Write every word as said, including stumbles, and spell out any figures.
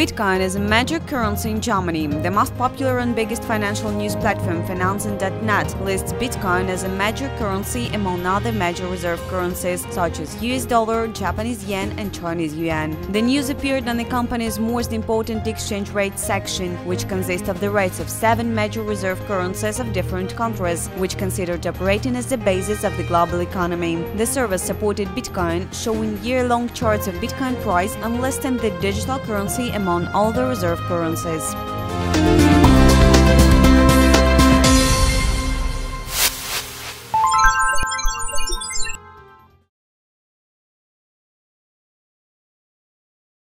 Bitcoin is a major currency in Germany. The most popular and biggest financial news platform, finanzen dot net, lists Bitcoin as a major currency among other major reserve currencies such as U S dollar, Japanese yen and Chinese yuan. The news appeared on the company's most important exchange rate section, which consists of the rates of seven major reserve currencies of different countries, which considered operating as the basis of the global economy. The service supported Bitcoin, showing year-long charts of Bitcoin price and listing the digital currency among all the reserve currencies.